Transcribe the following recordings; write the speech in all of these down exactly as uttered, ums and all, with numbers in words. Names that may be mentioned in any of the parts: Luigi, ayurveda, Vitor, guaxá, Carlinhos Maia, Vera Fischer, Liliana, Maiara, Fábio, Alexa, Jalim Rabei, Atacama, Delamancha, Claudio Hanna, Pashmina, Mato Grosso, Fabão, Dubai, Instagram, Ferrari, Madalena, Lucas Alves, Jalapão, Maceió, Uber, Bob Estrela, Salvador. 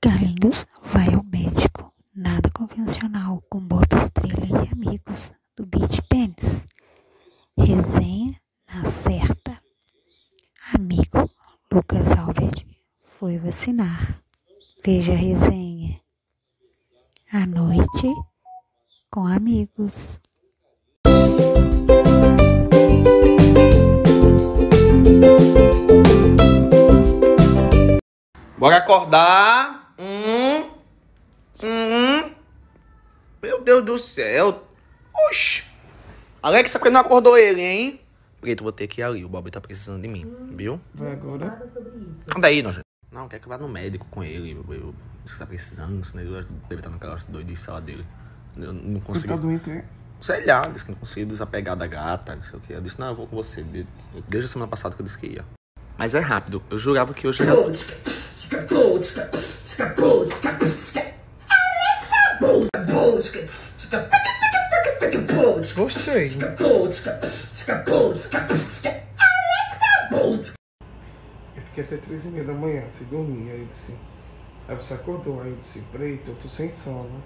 Carlinhos vai ao médico, nada convencional, com Bob Estrela e amigos do beach tênis. Resenha na certa. Amigo Lucas Alves foi vacinar. Veja a resenha. À noite, com amigos. Bora acordar. Hum, hum. Meu Deus do céu. Oxi. Alexa, porque não acordou ele, hein? Preto, vou ter que ir ali. O Bob tá precisando de mim, hum, viu? Vai agora. Daí, não, não, quer que vá no médico com ele. Você tá precisando, senão ele deve estar naquela doida de sala dele. Eu não consigo. Ele tá doente, hein? Sei lá, disse que não consigo desapegar da gata, não sei o que. Eu disse, não, eu vou com você. Desde a semana passada que eu disse que ia. Mas é rápido. Eu jurava que hoje era... Gostei. Eu fiquei até três e meia da manhã, se dormia, aí eu disse. Aí você acordou, aí eu disse, preto, eu tô sem sono.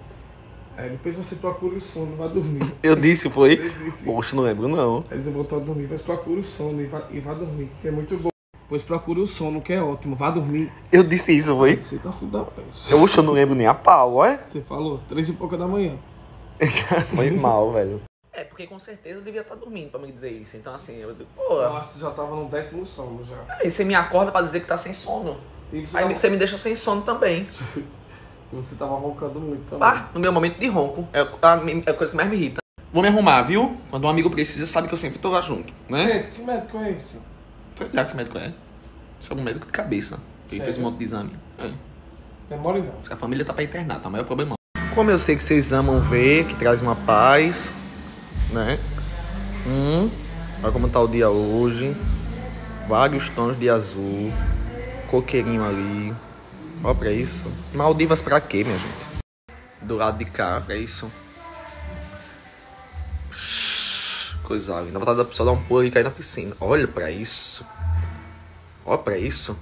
Aí depois você procura o sono, vai dormir. Eu disse, foi? Eu disse. Poxa, não lembro não. Aí você voltou a dormir, mas procura o sono e vai, e vai dormir, que é muito bom. Pois procura o sono, que é ótimo, vá dormir. Eu disse isso, foi? Você tá fundo da peste. Oxe, eu não lembro nem a pau, olha. Você falou, três e pouca da manhã. Foi mal, velho. É, porque com certeza eu devia estar dormindo pra me dizer isso. Então assim, eu... Pô, eu acho que já tava no décimo sono já. Aí você me acorda pra dizer que tá sem sono. Aí tava... você me deixa sem sono também. E você tava roncando muito também. Ah, no meu momento de ronco. É a coisa que mais me irrita. Vou me arrumar, viu? Quando um amigo precisa, sabe que eu sempre tô lá junto, né? Gente, que médico é esse? Sei lá que médico é. Isso é um médico de cabeça. Ele é, fez um monte de exame. É. Demora não. A família tá pra internar, tá? Mas é o problema. Como eu sei que vocês amam ver, que traz uma paz, né? Hum, olha como tá o dia hoje. Vários tons de azul. Coqueirinho ali. Ó, pra isso. Maldivas pra quê, minha gente? Do lado de cá, pra isso. Coisa linda. Dá vontade da pessoa dar um pulo e cair na piscina. Olha pra isso. Ó, pra isso.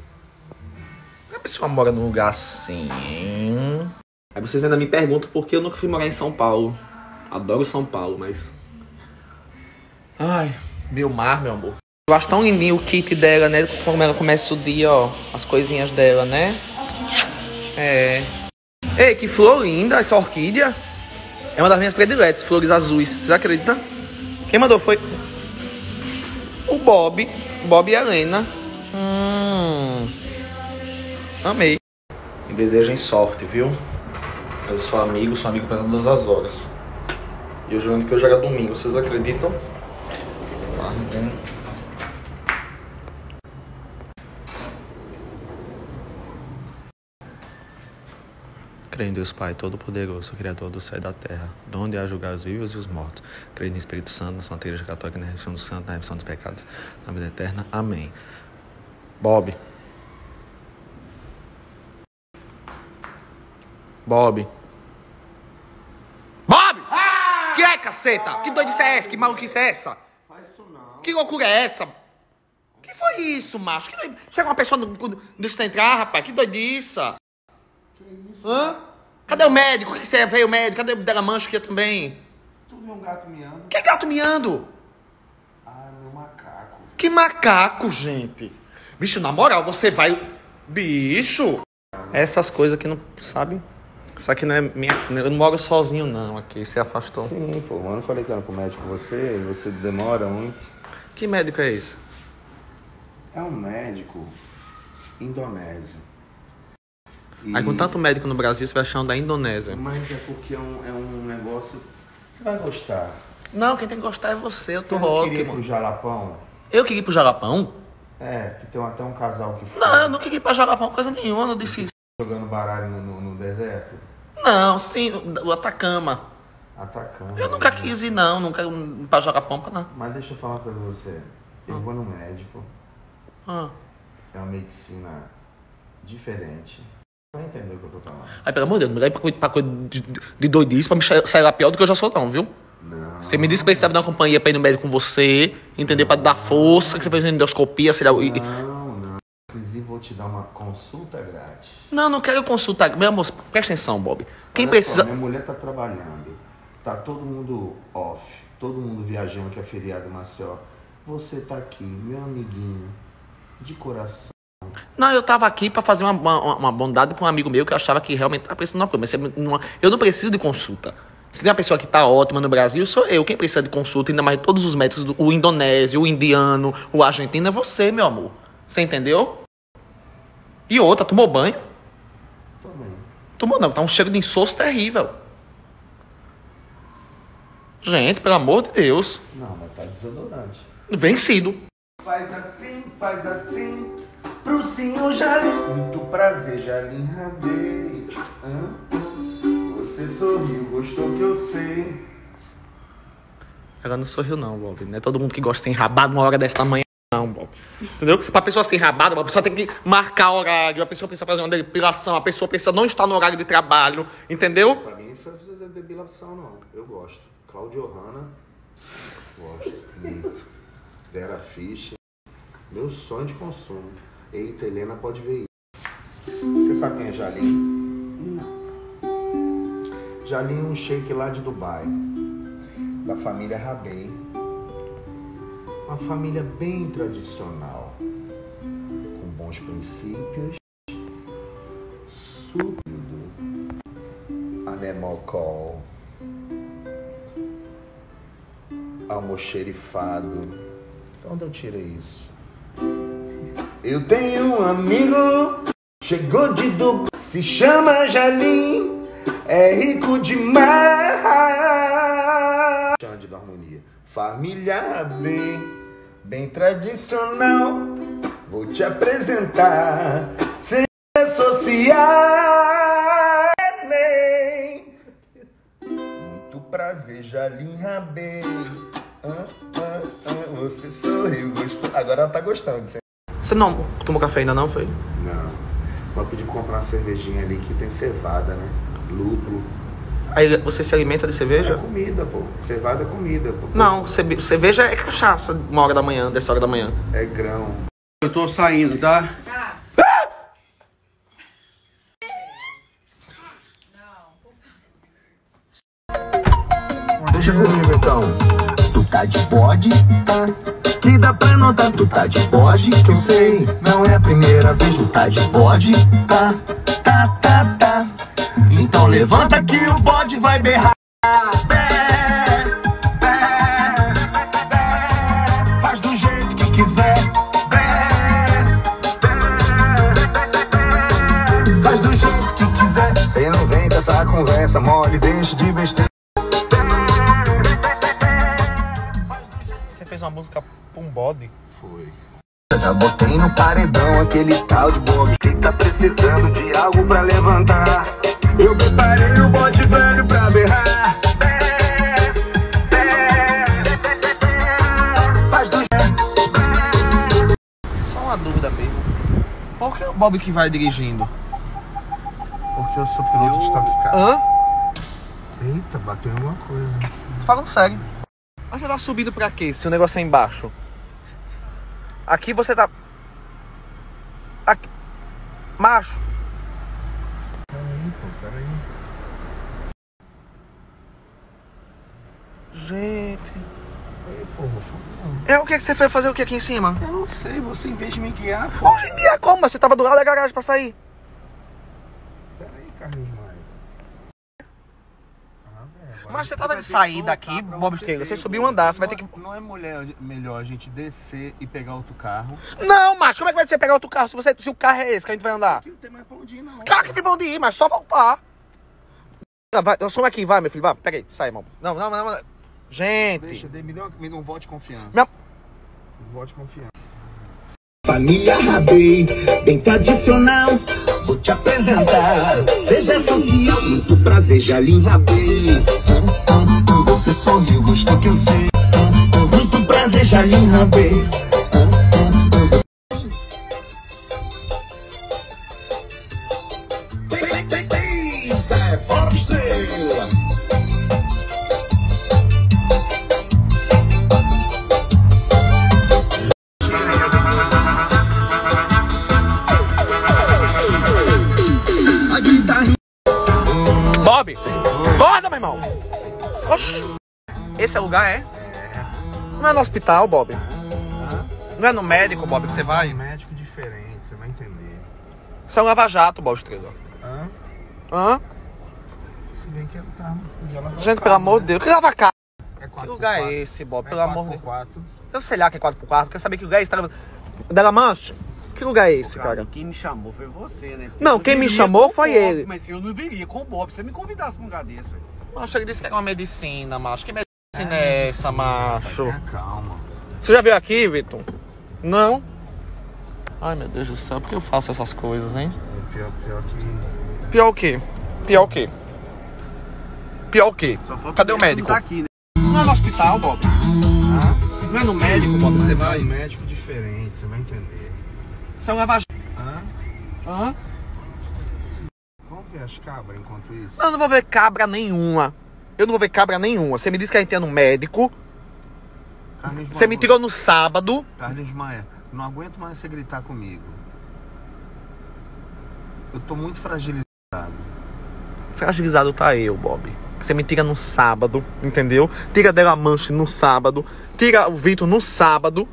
A pessoa mora num lugar assim, hein? Aí vocês ainda me perguntam por que eu nunca fui morar em São Paulo. Adoro São Paulo, mas... Ai, meu mar, meu amor. Eu acho tão lindinho o kit dela, né? Como ela começa o dia, ó. As coisinhas dela, né? É... Ei, que flor linda essa orquídea. É uma das minhas prediletas, flores azuis. Vocês acreditam? Quem mandou foi... O Bob. O Bob e a Helena. Hum... Amei. Me desejem sorte, viu? Eu sou amigo, sou amigo pelo menos das horas. E eu jurando que hoje era domingo, vocês acreditam? Ah, não tem... Creio em Deus Pai, Todo-Poderoso, Criador do céu e da terra, de onde há julgar os vivos e os mortos. Creio no Espírito Santo, na Santa Igreja Católica, na remissão dos santos, na remissão dos pecados, na vida eterna. Amém. Bob. Bob. Caceta! Que doidice é essa? Que maluquice é essa? Faz isso não. Que loucura é essa? Que foi isso, macho? Que doid... Chega uma pessoa no... deixa entrar, rapaz. Que doidiça. Que isso? Hã? Cadê o médico? O que você veio, o médico? Cadê o Delamancha aqui também? Tu viu um gato miando? Que gato miando? Ah, meu macaco. Que macaco, gente? Bicho, na moral, você vai... Bicho! Essas coisas que não... Sabe... Isso aqui não é minha... Eu não moro sozinho, não. Aqui, você afastou. Sim, pô. Eu não falei que era pro médico você. Você demora muito. Que médico é esse? É um médico indonésio. E... Aí com tanto médico no Brasil, você vai achar um da Indonésia. Mas é porque é um, é um negócio... Você vai gostar. Não, quem tem que gostar é você. Eu tô ótimo. Você queria ir pro Jalapão? Eu queria ir pro Jalapão? É, que tem até um casal que foi. Não, eu não queria ir pra Jalapão, coisa nenhuma. Eu não disse isso. Jogando baralho no, no, no deserto? Não, sim, o Atacama. Atacama. Eu nunca quis ir, não, nunca pra jogar pompa, não. Mas deixa eu falar pra você. Eu ah. vou no médico. Ah. É uma medicina diferente. Não entendeu o que eu tô falando. Ai, pelo amor de Deus, não me leva pra coisa de, de doidice pra me sair lá pior do que eu já sou, não, viu? Não. Você me disse que precisava dar uma companhia pra ir no médico com você, entender? Não. Pra dar força, que você fez uma endoscopia, sei lá. Não. Inclusive, vou te dar uma consulta grátis. Não, não quero consulta. Meu amor, presta atenção, Bob. Quem Olha precisa... Só, minha mulher tá trabalhando. Tá todo mundo off. Todo mundo viajando, que é feriado em Maceió. Você tá aqui, meu amiguinho. De coração. Não, eu tava aqui pra fazer uma, uma, uma bondade com um amigo meu que eu achava que realmente... Ah, não, mas não, eu não preciso de consulta. Se tem uma pessoa que tá ótima no Brasil, sou eu. Quem precisa de consulta, ainda mais todos os métodos. O indonésio, o indiano, o argentino, é você, meu amor. Você entendeu? E outra, tomou banho? Tomei. Tomou não, tá um cheiro de insosso terrível. Gente, pelo amor de Deus. Não, mas tá desodorante. Vencido. Faz assim, faz assim, pro senhor Jalim. Muito prazer, Jalim Rabei. Você sorriu, gostou que eu sei. Ela não sorriu não, Bob. Não é todo mundo que gosta de ser enrabado uma hora desta manhã. Não, Bob. Entendeu? Pra pessoa ser rabada, a pessoa tem que marcar horário, a pessoa precisa fazer uma depilação, a pessoa precisa não estar no horário de trabalho, entendeu? Pra mim não precisa fazer depilação, não. Eu gosto. Claudio Hanna, gosto. Vera Fischer. Meu sonho de consumo. Eita, Helena pode ver isso. Você sabe quem é Jalim? Não. Jalim é um shake lá de Dubai, da família Rabei. Uma família bem tradicional, com bons princípios, súpido, anemocol, almoxerifado. Onde eu tirei isso? Eu tenho um amigo, chegou de Dubai, se chama Jalim, é rico demais. Xande da harmonia, família B. Bem tradicional, vou te apresentar. Sem associar nem. Muito prazer, Jalim Rabei. Ah, ah, ah, você sorriu, gostou. Agora ela tá gostando de você. Você não tomou café ainda não, foi? Não. Só pedi pra comprar uma cervejinha ali que tem cevada, né? Lúpulo. Aí você se alimenta de cerveja? É comida, pô. Cevada é comida, pô. Não, cerveja é cachaça, uma hora da manhã, dessa hora da manhã. É grão. Eu tô saindo, tá? Tá. Ah! Não. Deixa comigo, então. Tu tá de bode, tá? Que dá pra notar, tu tá de bode, que eu sei. Não é a primeira vez, tu tá de bode, tá? Tá, tá, tá. Então levanta que o bode vai berrar. Bé, bé, bé, faz do jeito que quiser. Bé, bé, bé, faz do jeito que quiser. Cê não vem com essa conversa mole, deixa de besteira. Você fez uma música pra um bode? Foi. Já botei no paredão aquele tal de bode que tá precisando de algo pra levantar. Eu preparei o bode velho pra berrar. Faz do jeito. Só uma dúvida mesmo. Por que é o Bob que vai dirigindo? Porque eu sou piloto eu... de taquicardia. Hã? Eita, bateu alguma coisa. Falando sério. Mas eu tava subindo pra quê? Se o negócio é embaixo. Aqui você tá... Aqui... Macho. Gente. Ei, porra, é o que, que você foi fazer o que aqui em cima? Eu não sei, você em vez de me guiar. Pô. Hoje em dia como? Você tava do lado da garagem pra sair. Pera aí, Carlinhos Maia. Ah, velho. Mas você tava de sair daqui, Bob Estrela. Você subiu um andar, você vai ter que. Não é mulher melhor a gente descer e pegar outro carro? Não, mas como é que vai ser pegar outro carro? Se, você, se o carro é esse que a gente vai andar? Aqui não tem mais pra onde ir, não. Claro que tem pra onde ir, mas só voltar. Não, vai, soma aqui, vai, meu filho, vai. Pega aí, sai, irmão. Não, não, não, não. Gente. Deixa, me dá, me dá um voto de confiança. Não. Um voto de confiança. Família Rabei, bem tradicional. Vou te apresentar. Seja social, muito prazer, Jalim Rabei. Você sorriu, gostou que eu sei. Muito prazer, Jalim Rabei. Bob, acorda, meu irmão. Oxi. Esse é o lugar, é? Não é no hospital, Bob? Não é no médico, Bob, que você vai? Médico diferente, você vai entender. Isso é um lava-jato, Bob Estrela. Hã? Hã? Se bem que eu tava... Gente, pelo amor de Deus, que lava cara? Que lugar é esse, Bob? Pelo amor de Deus. Eu sei lá que é quatro por quatro, quero saber que lugar é esse. Delamancha? Que lugar é esse, cara? cara? Quem me chamou foi você, né? Não, quem me chamou foi ele. Mas eu não viria com o Bob, se você me convidasse pra um lugar desse. Macho, ele disse que era uma medicina, macho. Que medicina é essa, macho? Calma. Você já veio aqui, Vitor? Não. Ai, meu Deus do céu, por que eu faço essas coisas, hein? Pior, pior que... Pior o quê? Pior o quê? Pior o quê? Cadê o médico? Tá aqui, né? Não é no hospital, Bob? Ah? Não é no médico, Bob, você vai? É um médico diferente, você vai entender. Você é um lava-jato. Hã? Hã? Vamos ver as cabras enquanto isso? Não, eu não vou ver cabra nenhuma. Eu não vou ver cabra nenhuma. Você me disse que a gente é no médico. Você me tirou no sábado. Carlinhos Maia, não aguento mais você gritar comigo. Eu tô muito fragilizado. Fragilizado tá eu, Bob. Você me tira no sábado, entendeu? Tira Delamancha no sábado. Tira o Vitor no sábado.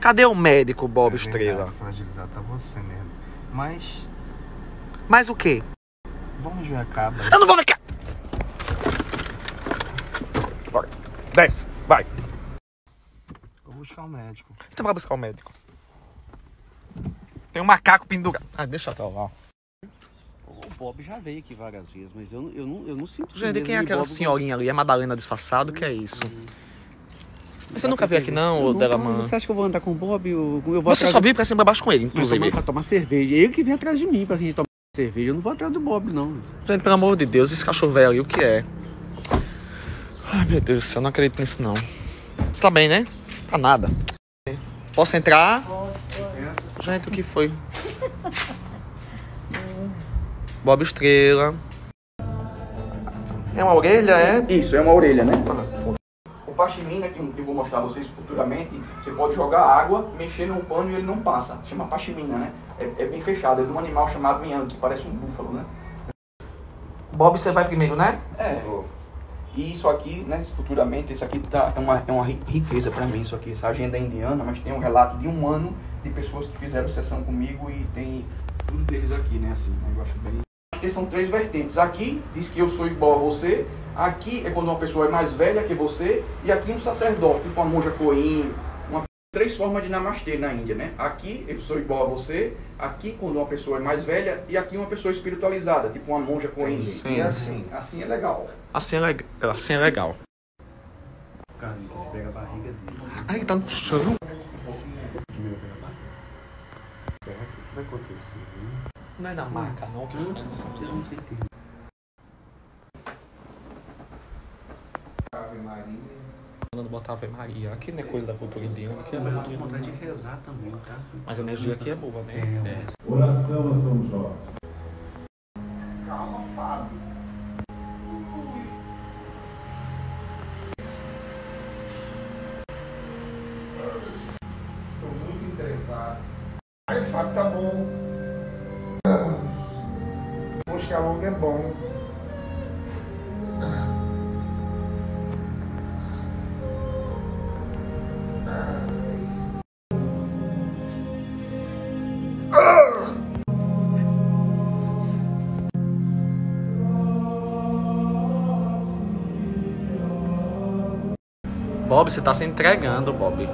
Cadê o médico, Bob é Estrela? Verdade, fragilizado tá você mesmo. Mas... Mas o quê? Vamos ver a cabra. Eu não vou ver cá! Bora. Desce, vai. Buscar um médico. Então vai buscar um médico. Tem um macaco pendurado. Ah, deixa pra lá. O Bob já veio aqui várias vezes, mas eu, eu, não, eu não sinto... Gente, quem é aquela Bob senhorinha ali? É Madalena disfarçado? Hum, que é isso? Hum. Mas você já nunca veio aqui não, ô Delamancha? Você acha que eu vou andar com o Bob? Eu, eu vou você só veio de... pra cima baixo com ele, inclusive. Mas pra tomar cerveja. Ele que vem atrás de mim pra gente tomar cerveja. Eu não vou atrás do Bob, não. Gente, pelo amor de Deus, esse cachorro velho ali, o que é? Ai, meu Deus do céu, eu não acredito nisso, não. Você tá bem, né? Pra nada. Posso entrar? Gente, o que foi? Bob Estrela. É uma orelha, é? Isso, é uma orelha, né? O Pashmina, que eu vou mostrar a vocês futuramente, você pode jogar água, mexer no pano e ele não passa. Chama Pashmina, né? É, é bem fechado, é de um animal chamado mian, que parece um búfalo, né? Bob, você vai primeiro, né? É. E isso aqui, né, futuramente, isso aqui tá, tá uma, é uma riqueza para mim, isso aqui, essa agenda é indiana, mas tem um relato de um ano de pessoas que fizeram sessão comigo e tem tudo deles aqui, né, assim, né, eu acho bem... Porque são três vertentes, aqui diz que eu sou igual a você, aqui é quando uma pessoa é mais velha que você, e aqui um sacerdote, tipo uma monja coim, uma... três formas de namastê na Índia, né, aqui eu sou igual a você, aqui quando uma pessoa é mais velha, e aqui uma pessoa espiritualizada, tipo uma monja coim, e assim, assim é legal. Assim é, leg... assim é legal. Carlinhos, pega a barriga dele. Ai, tá no chão. Primeiro pega a barriga. Será que o que vai acontecer? Não é na maca, não, que eu não sei. Ave Maria. Mandando botar Ave Maria. Aqui não é coisa da cultura indiana. Aqui é muito lindo. Eu tenho vontade de rezar também, tá? Mas a energia aqui é boa, né? É. Oração a São Jorge. Calma, Fábio. Tá bom. Buscar longo é bom. Bob, você tá se entregando, Bob.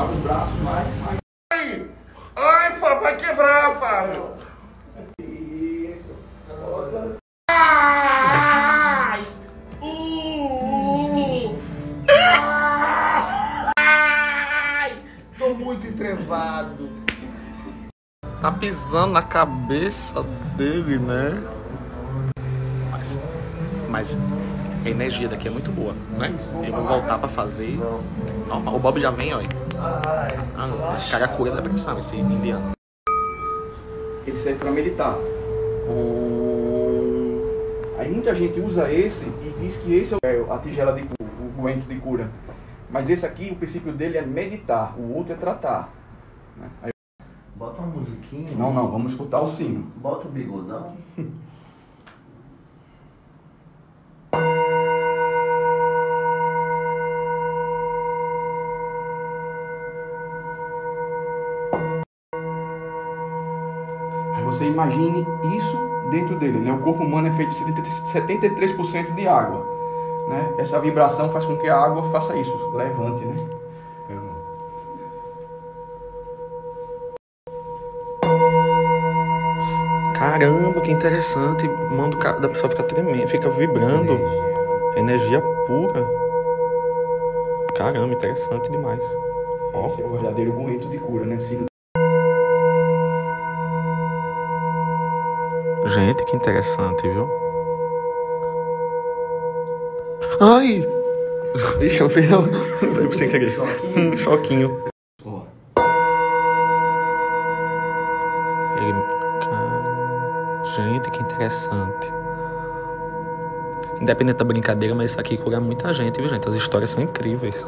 Abre os braços, mais, mais. Ai! Ai, Fábio, vai quebrar, Fábio! Isso! Ai! Uh! Ai! Tô muito entrevado! Tá pisando na cabeça dele, né? Mas, mas a energia daqui é muito boa, né? Eu vou voltar pra fazer. Normal. O Bob já vem, olha. Ah, esse cara cura da pressão, esse indiano. Ele serve pra meditar. Aí muita gente usa esse e diz que esse é a tigela de cura, o guento de cura. Mas esse aqui, o princípio dele é meditar, o outro é tratar. Aí... Bota uma musiquinha. Não, não, vamos escutar o sino. Bota o bigodão. Você imagine isso dentro dele, né? O corpo humano é feito de setenta e três por cento de água, né? Essa vibração faz com que a água faça isso, levante, né? Caramba, que interessante, manda o cara da pessoa ficar tremendo, fica vibrando, energia, energia pura. Caramba, interessante demais. Ó. Esse é o verdadeiro momento de cura, né? Sim. Gente, que interessante, viu? Ai! Deixa eu ver. Foi sem querer. Choquinho. Choquinho. Oh. Ele... Gente, que interessante. Independente da brincadeira, mas isso aqui cura muita gente, viu, gente? As histórias são incríveis.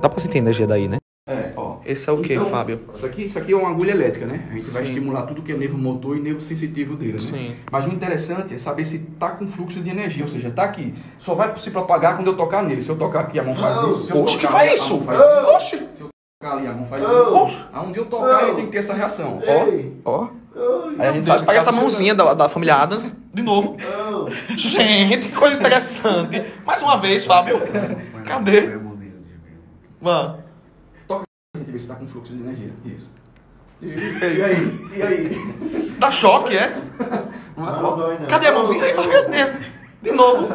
Dá pra sentir energia daí, né? É, ó. Esse é o então, que, Fábio? Isso aqui, isso aqui é uma agulha elétrica, né? A gente Sim. vai estimular tudo que é nervo motor e nervo sensitivo dele, né? Sim. Mas o interessante é saber se tá com fluxo de energia, ou seja, tá aqui. Só vai se propagar quando eu tocar nele. Se eu tocar aqui, a mão faz oh, isso. Se eu oxe, tocar, que faz isso? Faz oh. isso. Se eu tocar ali, a mão faz oh. isso. Oxe. Aonde eu tocar, oh. ele tem que ter essa reação. Ó, ó. Aí a gente faz pagar essa mãozinha da, da família Adams de novo. Oh. Gente, coisa interessante. Mais uma vez, Fábio. Cadê? Mano. Você está com fluxo de energia. Isso. E, e aí? E aí? Dá choque, é? Não, não dói, não. Cadê a mãozinha? De novo.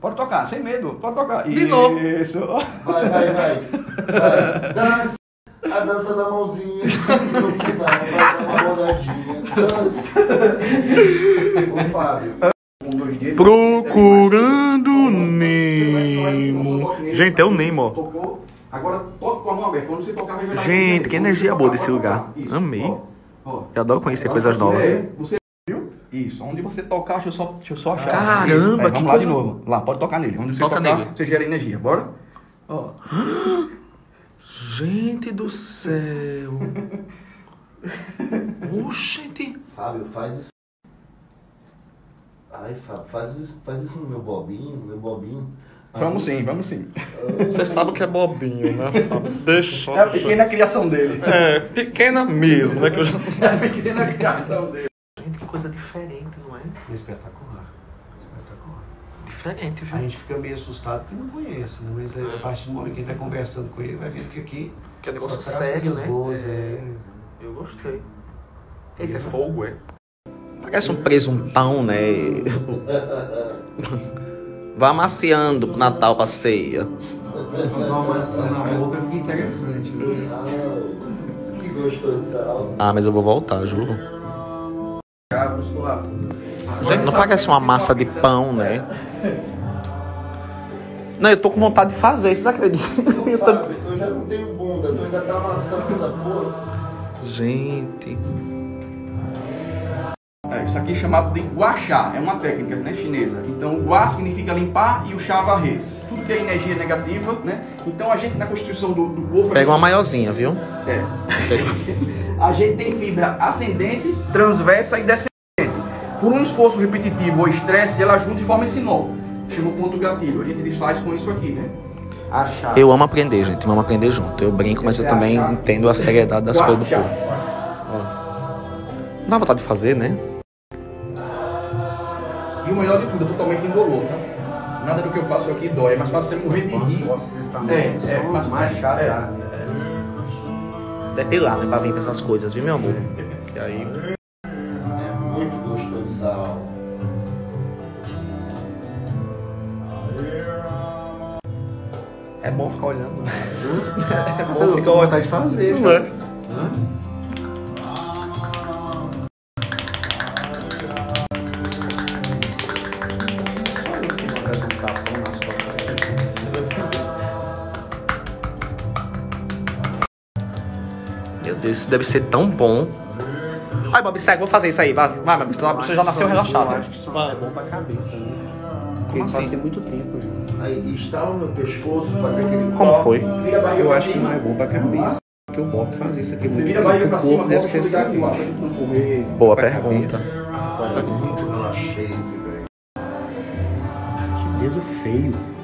Pode tocar, sem medo. Pode tocar. De novo. Isso. Vai, vai, vai. vai. Dança. A dança da mãozinha. No final, vai dar uma olhadinha. Dança. Ô, Fábio. Um, dois dedos. Procurando o Nemo. Gente, é o Nemo, ó. Tocou. Agora toca com a mão aberta. Quando você tocar, vai virar. Gente, que energia boa desse lugar. Isso. Amei. Ó, ó. Eu adoro conhecer agora, coisas novas. É, você viu? Isso. Onde você tocar, deixa eu só, deixa eu só achar. Caramba, é, vamos que lá coisa... de novo. Lá, pode tocar nele. Onde você toca tocar, nele. Você gera energia. Bora? Ó. Gente do céu. Oxente. Fábio, faz isso. Ai, Fábio, faz isso, faz isso no meu bobinho, no meu bobinho. Vamos sim, vamos sim. Você sabe que é bobinho, né? Deixa. É a pequena criação dele. É, pequena mesmo, né? Que eu já... É a pequena criação dele. Gente, que coisa diferente, não é? Espetacular. Espetacular. Diferente, viu? A gente fica meio assustado porque não conhece, né? Mas aí, a partir do momento que a gente vai conversando com ele, vai ver que aqui... Que é um negócio sério, né? Boas, é... Eu gostei. Esse é fogo, é? Parece um presuntão, né? Vá maciando pro Natal pra ceia. Uma maçã na boca fica interessante, né? Que gostoso. Ah, mas eu vou voltar, juro. Gente, não parece uma massa de pão, né? Não, eu tô com vontade de fazer, vocês acreditam? Eu, tô... eu já não tenho bunda, tu ainda tá amassando essa porra. Gente. Isso aqui é chamado de guaxá, é uma técnica, né, chinesa. Então, guá significa limpar e o chá varrer. Tudo que é energia negativa, né? Então, a gente na constituição do, do corpo... Pega gente... uma maiorzinha, viu? É. A gente tem fibra ascendente, transversa e descendente. Por um esforço repetitivo ou estresse, ela junta e forma esse nó. Chega o ponto gatilho. A gente desfaz com isso aqui, né? Achá. Eu amo aprender, gente. Eu amo aprender junto. Eu brinco, mas eu também achá. Entendo a seriedade das coisas do corpo. Não dá vontade de fazer, né? E o melhor de tudo, é totalmente indolor, tá? Nada do que eu faço aqui dói, é mais fácil você morrer de rir. É, é, é, mais, mais chato. É, é. Deve lá, né, pra vir pra essas coisas, viu, meu amor? E aí... É muito gostoso aula. É bom ficar olhando, né? É bom ficar olhando, tá de fazer, né? Meu Deus, isso deve ser tão bom. Ai, Bob, segue, vou fazer isso aí. Vai, vai, Bob, você já nasceu relaxado. Eu acho que só é bom pra cabeça, né? Porque ele faz tem muito tempo, gente. Aí, estala o meu pescoço, faz aquele... Como foi? Eu acho que não é bom pra cabeça. Que o Bob faz isso aqui. Você vira a barriga pra cima, deve ser assim. Boa pergunta. Que dedo feio.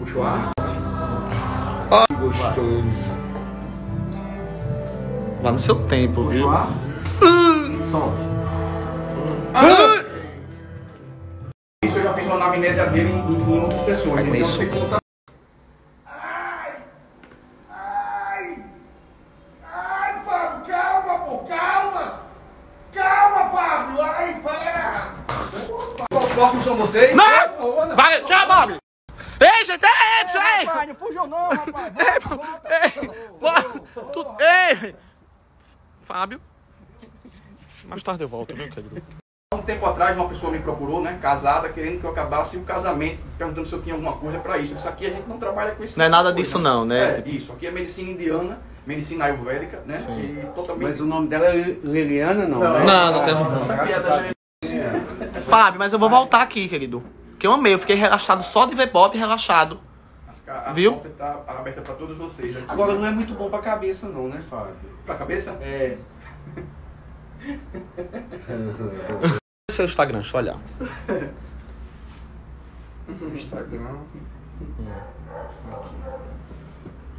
Puxa o ar. Ah, gostoso. Vai no seu tempo, puxa, viu? Ar. Uh. Solte. Uh. Uh. Isso eu já fiz uma anamnésia dele em, em outras sessões. Então eu sei como tá. Próximo são vocês? Não! Vai, tchau, Bob! Ei, gente! Ei, pessoal! Ei, rapaz, não fugiu não, rapaz! Ei, Bob! Ei! Fábio? Mais tarde eu volto, viu, querido? Há um tempo atrás, uma pessoa me procurou, né, casada, querendo que eu acabasse o casamento, perguntando se eu tinha alguma coisa pra isso. Isso aqui a gente não trabalha com isso. Não é nada coisa, disso não, né? É, tipo... isso. Aqui é medicina indiana, medicina ayurvédica, né? E totalmente... Mas o nome dela é Liliana, não? Não, né? não, não tem nome. Fábio, mas eu vou voltar aqui, querido. Que eu amei, eu fiquei relaxado só de ver Bob relaxado. A viu? Porta tá aberta pra todos vocês. Agora não é muito bom pra cabeça não, né, Fábio? Pra cabeça? É. Seu Instagram, deixa eu olhar. Instagram.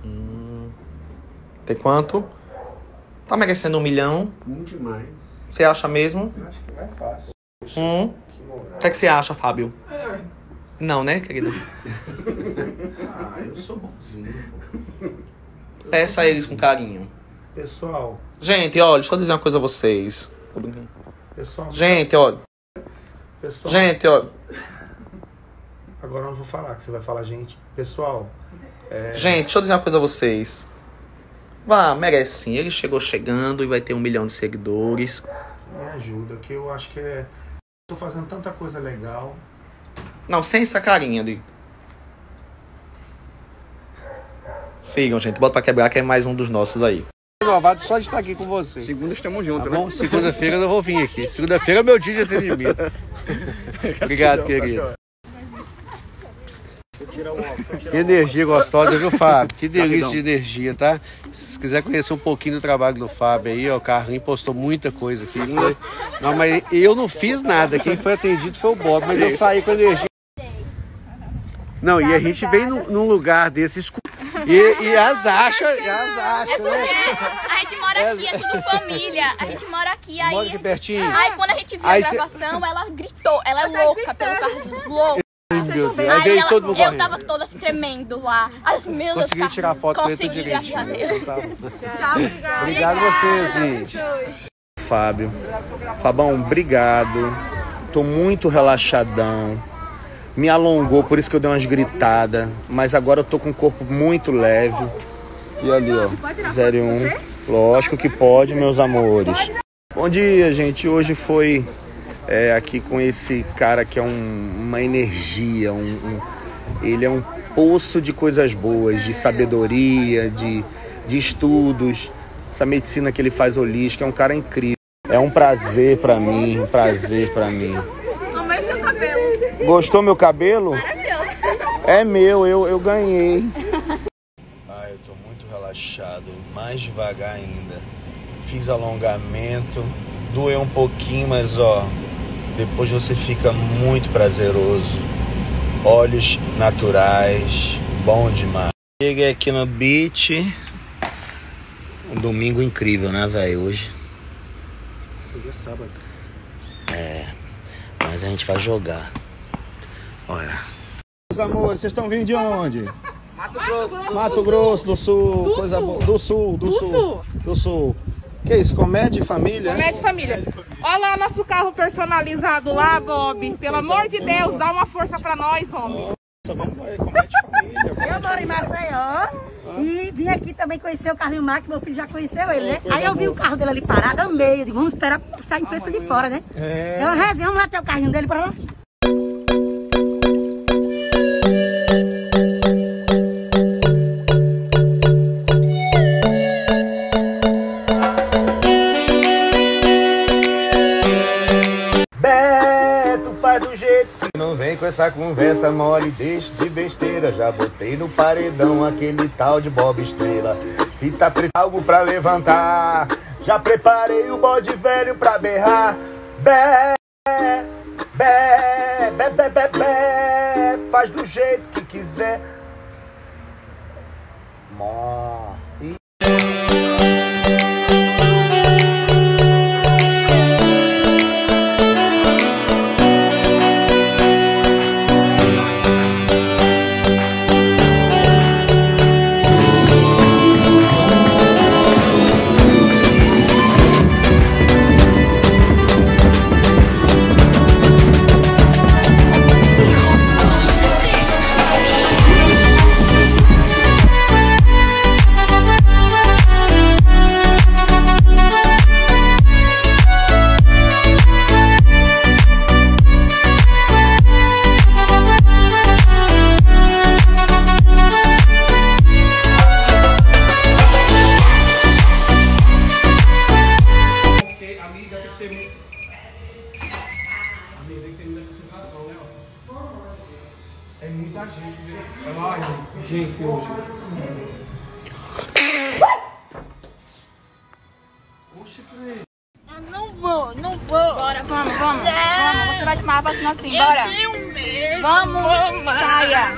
Hum. Tem quanto? Tá merecendo um milhão? Muito demais. Você acha mesmo? Eu acho que não é fácil. Hum. O que, é que você acha, Fábio? É. Não, né, querida? Ah, eu sou bonzinho. Peça a eles com carinho. Pessoal. Gente, olha, deixa eu dizer uma coisa a vocês. Pessoal. Gente, olha. Pessoal. Gente, olha. Agora eu não vou falar, que você vai falar, gente. Pessoal. É... Gente, deixa eu dizer uma coisa a vocês. Vá, merece sim. Ele chegou chegando e vai ter um milhão de seguidores. Me ajuda, que eu acho que é... Tô fazendo tanta coisa legal. Não, sem essa carinha de... Sigam, gente. Bota pra quebrar que é mais um dos nossos aí. Renovado só de estar aqui com você. Segunda estamos juntos, tá, né? Segunda-feira eu vou vir aqui. Segunda-feira é meu dia de atendimento. Obrigado, querido. Que energia gostosa, viu, Fábio? Que delícia de energia, tá? Se quiser conhecer um pouquinho do trabalho do Fábio aí, ó, o Carlinhos postou muita coisa aqui. Não, mas eu não fiz nada, quem foi atendido foi o Bob, mas eu saí com energia. Não, e a gente vem num, num lugar desse escuro. E, e as achas, e as achas, né? A gente mora aqui, é tudo família. A gente mora aqui, aí... Mora aqui pertinho. Aí quando a gente viu a gravação, ela gritou, ela é louca pelo Carlinhos, louca. Aí ela, todo mundo eu correndo. Tava toda tremendo lá. As meus consegui tá... tirar a foto consegui, graças a Deus. Tchau, obrigado. Obrigado a vocês, gente. Fábio. Fabão, obrigado. Tô muito relaxadão. Me alongou, por isso que eu dei umas gritadas. Mas agora eu tô com o corpo muito leve. E ali, ó. zero um. Lógico que pode, meus amores. Bom dia, gente. Hoje foi... É, aqui com esse cara que é um, uma energia, um, um, ele é um poço de coisas boas, de sabedoria, de, de estudos, essa medicina que ele faz holística, é um cara incrível. É um prazer pra mim, um prazer pra mim. Amei seu cabelo. Gostou meu cabelo? Maravilhoso. É meu, eu, eu ganhei. Ah, eu tô muito relaxado, mais devagar ainda. Fiz alongamento, doeu um pouquinho, mas ó... Depois você fica muito prazeroso. Óleos naturais, bom demais. Cheguei aqui no beach. Um domingo incrível, né, velho? Hoje. Hoje é sábado. É. Mas a gente vai jogar. Olha. Meus amores, vocês estão vindo de onde? Mato Grosso. Mato Grosso do Sul. Do coisa Sul. Boa. Do Sul, do, do Sul. Sul. Do Sul. Que isso? Comédia e família? Comédia e família. Olha lá nosso carro personalizado lá, Bob. Pelo amor de Deus, dá uma força pra nós, homem. Nossa, vamos lá, comédia e família. Eu moro em Maceió. Ah. E vim aqui também conhecer o Carlinhos Maia, que meu filho já conheceu ele, né? É, aí eu vi boa. o carro dele ali parado, amei. Eu digo, vamos esperar puxar a imprensa ah, de fora, né? É. Eu resenho, vamos lá até o carrinho dele para lá. Essa conversa mole, deixa de besteira. Já botei no paredão aquele tal de Bob Estrela. Se tá precisando algo pra levantar, já preparei o bode velho pra berrar. Bé, bé, bé, bé, bé, bé. Faz do jeito que quiser. Mó. Eu não vou, não vou. Bora, vamos, vamos. Não. Vamos, você vai tomar a vacina assim, bora. Eu tenho medo. Vamos, vamos. Saia.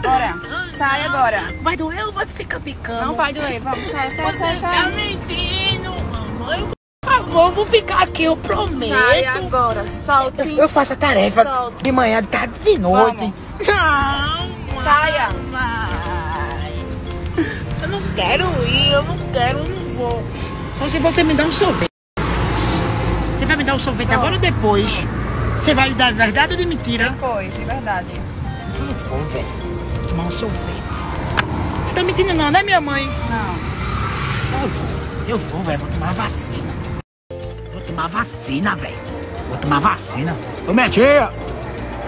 Bora, sai agora. Vai doer ou vai ficar picando? Não vai doer, vamos, sai, sai, sai, sai. Você tá mentindo, mamãe. Por favor, vou ficar aqui, eu prometo. Sai agora, solta. Eu, eu faço a tarefa solta. de manhã, de tarde, de noite. Vamos. Não, saia. Vai. Eu não quero ir, eu não quero, eu não vou. Só se você me dá um sorvete. Você vai me dar um sorvete não. agora ou depois? Não. Você vai me dar de verdade ou de mentira? Depois, de verdade. Eu não vou, velho. Vou tomar um sorvete. Você tá mentindo não, né, minha mãe? Não. Eu vou, eu vou, velho. Vou tomar a vacina. Vou tomar a vacina, velho. Vou tomar a vacina. Ô, minha tia!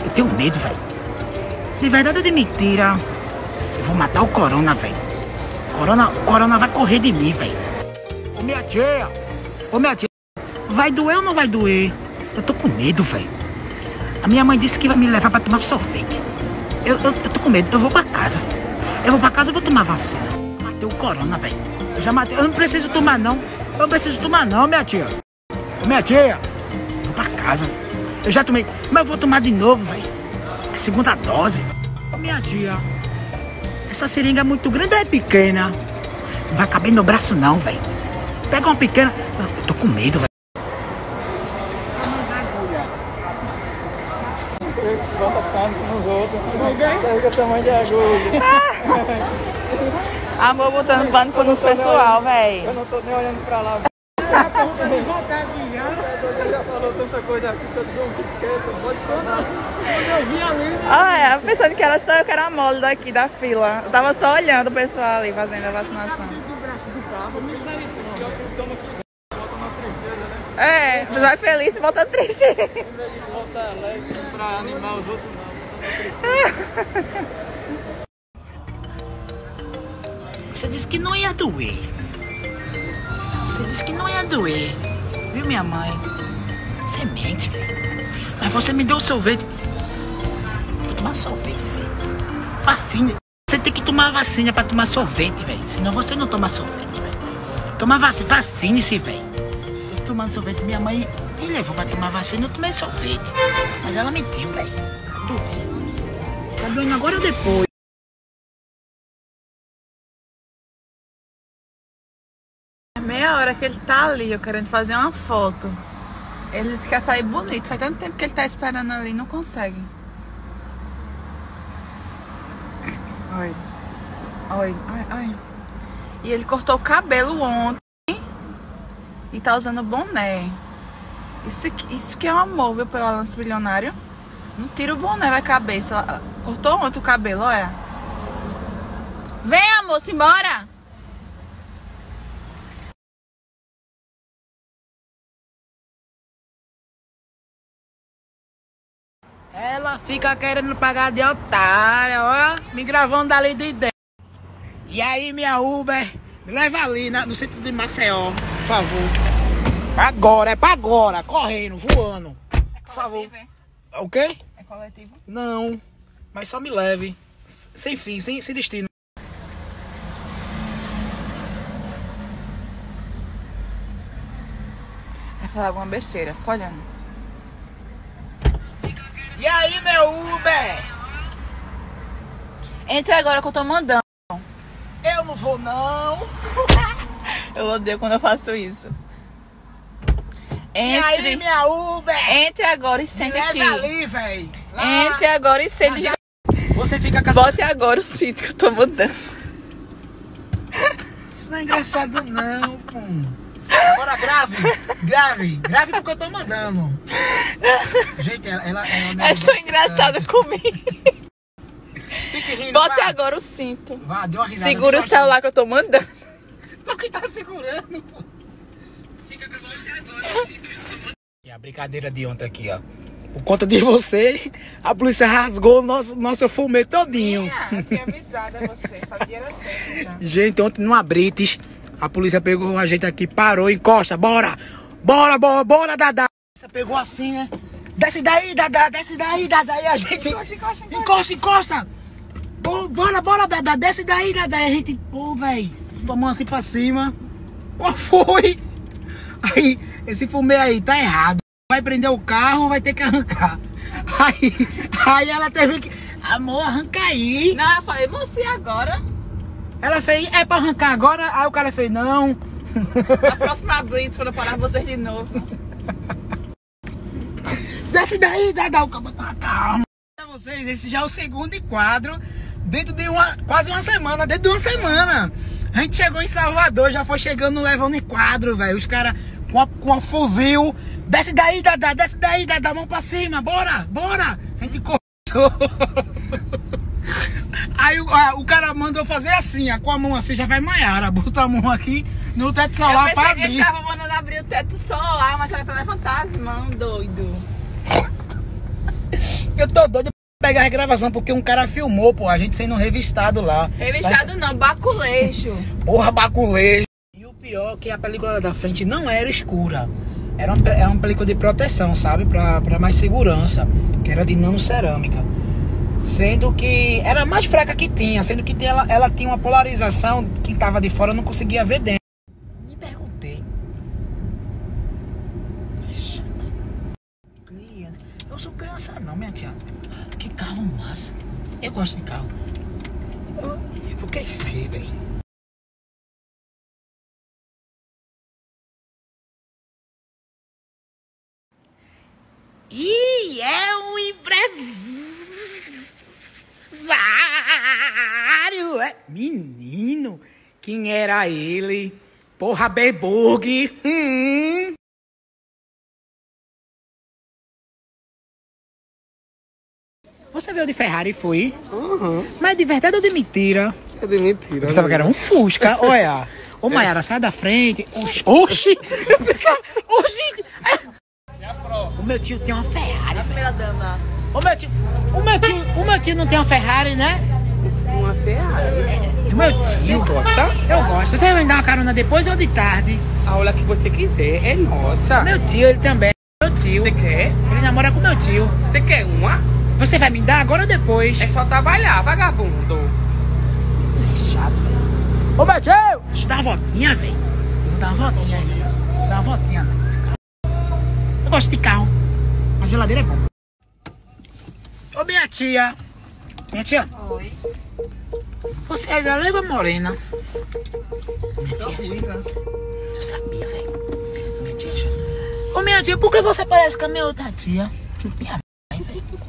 Eu tenho medo, velho. De verdade ou de mentira? Eu vou matar o corona, velho. Corona, corona vai correr de mim, velho. Minha tia, ô minha tia, vai doer ou não vai doer? Eu tô com medo, velho. A minha mãe disse que vai me levar pra tomar sorvete. Eu, eu, eu tô com medo, eu vou pra casa. Eu vou pra casa, eu vou tomar vacina. Matei o corona, velho. Eu já matei, eu não preciso tomar não. Eu não preciso tomar não, minha tia. Ô minha tia, eu vou pra casa. Eu já tomei, mas eu vou tomar de novo, velho. A segunda dose. Ô minha tia, essa seringa é muito grande ou é pequena? Não vai caber no braço não, velho. Pega uma pequena. Eu tô com medo, velho. Amor, botando pânico nos pessoal, velho. Eu não tô nem olhando pra lá. Já falou tanta coisa aqui, todo mundo quieto, pode falar. Eu vi ali. Ah, é, pensando que era só eu que era a mole daqui da fila. Eu tava só olhando o pessoal ali fazendo a vacinação. É, você vai feliz e volta triste. Em vez de voltar alegre pra animar os outros, não. Você disse que não ia doer. Você disse que não ia doer. Viu, minha mãe? Você mente, velho. Mas você me deu um sorvete. Vou tomar sorvete, velho. Vacina. Você tem que tomar vacina pra tomar sorvete, velho. Senão você não toma sorvete, velho. Toma vacina, vacine-se, velho. Tomando sorvete, minha mãe me levou pra tomar vacina, eu tomei sorvete. Mas ela mentiu, velho. Tá doendo agora ou depois? É meia hora que ele tá ali, eu querendo fazer uma foto. Ele quer sair bonito, faz tanto tempo que ele tá esperando ali, não consegue. Olha, olha, olha. E ele cortou o cabelo ontem. E tá usando boné. Isso, isso que é um amor, viu, pela lance bilionário. Não tira o boné da cabeça. Cortou ontem o cabelo, olha. Vem, amor. moço, embora. Ela fica querendo pagar de otária, ó. Me gravando ali de ideia. E aí, minha Uber, me leva ali na, no centro de Maceió, por favor. Agora, é pra agora, correndo, voando. É por favor. É? O quê? É coletivo? Não, mas só me leve. Sem fim, sem, sem destino. Vai falar alguma besteira, fica olhando. E aí, meu Uber? Entra agora que eu tô mandando. Eu não vou, não. Eu odeio quando eu faço isso. Entre, e aí, minha Uber? Entre agora e sente aqui. Ali, velho. Entre agora e sente. Já... Você fica caçando. Bote agora o cinto que eu tô mudando. Isso não é engraçado, não, pô. Agora grave, grave, grave porque eu tô mandando. Gente, ela... ela, ela é só engraçada comigo. Rindo, bota vai. Agora o cinto. Vai, deu uma risada, segura o celular que eu tô mandando. Tô que tá segurando, pô. Fica com agora o cinto que eu tô mandando. E a brincadeira de ontem aqui, ó. Por conta de você, a polícia rasgou o nosso, nosso fumê todinho. Minha, eu tinha avisado a você. Fazia era tempo já. Gente, ontem numa British, a polícia pegou a gente aqui, parou, encosta. Bora! Bora, bora, bora, Dadá! Você pegou assim, né? Desce daí, Dadá, desce daí, Dadá. E a gente... Encosta, encosta, encosta. Encosta, encosta. Pô, bora, bora, Dadá, desce daí, Dadá. E a gente, pô, velho, a mão assim pra cima. Qual foi? Aí, esse fumê aí tá errado. Vai prender o carro, vai ter que arrancar. Aí, aí ela teve que... Amor, arranca aí. Não, eu falei, moça, e agora? Ela fez, é pra arrancar agora? Aí o cara fez, não. A próxima blitz, pra eu parar vocês de novo. Desce daí, Dadá, o cara tá calmo. Vocês, esse já é o segundo enquadro dentro de uma, quase uma semana, dentro de uma semana. A gente chegou em Salvador, já foi chegando levando enquadro, velho. Os caras com, com um fuzil. Desce daí, Dadá, desce daí, Dadá, mão pra cima, bora, bora. A gente cortou. Aí o, a, o cara mandou fazer assim, ó, com a mão assim, já vai Maiara, botou a mão aqui no teto solar pra abrir. Eu pensei que ele tava mandando abrir o teto solar, mas era pra levantar as mãos, doido. Eu tô doido. Pegar a gravação, porque um cara filmou, pô, a gente sendo revistado lá. Revistado Mas... não, baculejo. Porra, baculejo. E o pior é que a película da frente não era escura. Era uma, era uma película de proteção, sabe? Pra, pra mais segurança. Que era de nanocerâmica. Sendo que era a mais fraca que tinha. Sendo que ela, ela tinha uma polarização que quem tava de fora não conseguia ver dentro. Me perguntei. É chato. Criança. Eu sou criança não, minha tia. Que carro massa. Eu gosto de carro. Eu, eu vou crescer, velho. E é um empresário. É. Menino, quem era ele? Porra, Berburg. Hum. Você veio de Ferrari e foi? Uhum. Mas de verdade ou de mentira? É de mentira. Eu pensava, né, que era um Fusca, olha. Ô, Maiara, sai da frente. Oxi! Oxi! Eu pensava, oxi. É a próxima. O meu tio tem uma Ferrari. A primeira dama. O meu tio, o meu tio, o meu tio não tem uma Ferrari, né? Uma Ferrari? É, do meu tio. Eu gosto. Eu gosto. Você vai me dar uma carona depois ou de tarde? A hora que você quiser, é nossa. O meu tio, ele também. Meu tio. Você quer? Ele namora com meu tio. Você quer uma? Você vai me dar agora ou depois? É só trabalhar, vagabundo. Você é chato, velho. Ô, meu tio! Deixa eu dar uma voltinha, velho. Vou dar uma voltinha aí. Vou dar uma voltinha nesse carro. Eu gosto de carro. A geladeira é boa. Ô, minha tia. Minha tia. Oi. Você é galera morena? Minha tia. Eu sabia, velho. Minha tia. Ô, minha tia, por que você parece com a minha outra tia? Minha mãe, velho.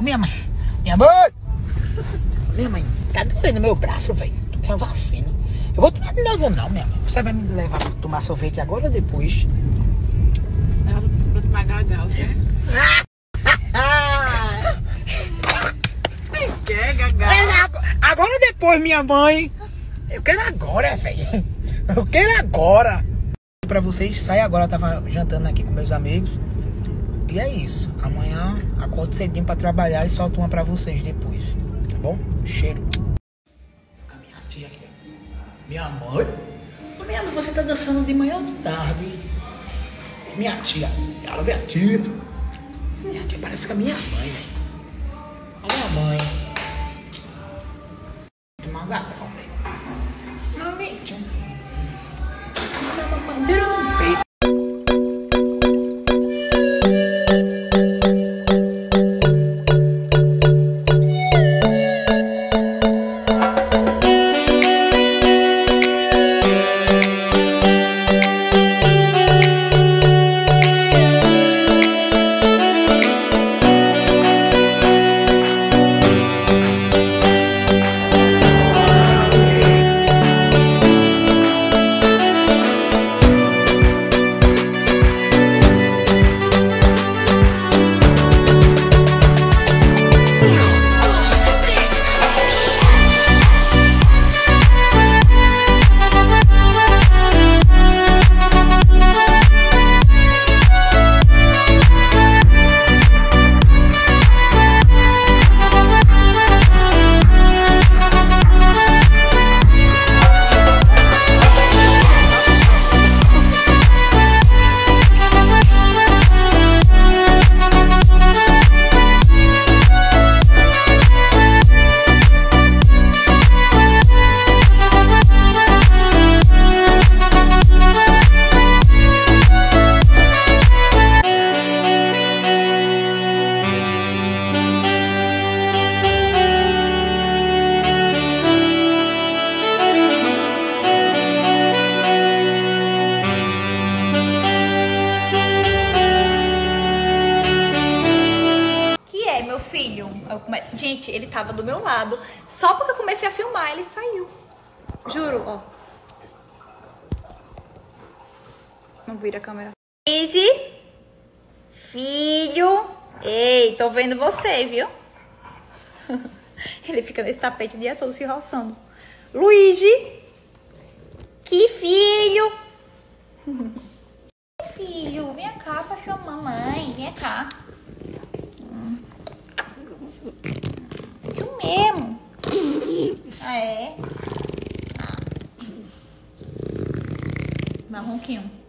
Minha mãe, minha mãe, minha mãe, tá doendo meu braço, velho. Tomei uma vacina. Eu vou tomar de novo, não, minha mãe. Você vai me levar pra tomar sorvete agora ou depois? Leva pra tomar gagal, né? Ah! Quer gagal? Agora ou depois? Depois minha mãe. Eu quero agora, velho. Eu quero agora. Pra vocês, sai agora. Eu tava jantando aqui com meus amigos. E é isso. Amanhã acordo cedinho pra trabalhar e solto uma pra vocês depois. Tá bom? Cheiro. Minha tia aqui. Minha mãe. Minha mãe, você tá dançando de manhã ou de tarde? Minha tia. Ela, minha tia. Minha tia parece com a minha mãe, velho. Olha a minha mãe. Gente, ele tava do meu lado. Só porque eu comecei a filmar, ele saiu. Juro, ó. Não vira a câmera. Easy. Filho. Ei, tô vendo você, viu? Ele fica nesse tapete o dia todo se roçando. Luigi. Que filho. Filho, vem cá pra chamar a mamãe. Vem cá. Isso mesmo. Ah, é? Ah. Marronquinho.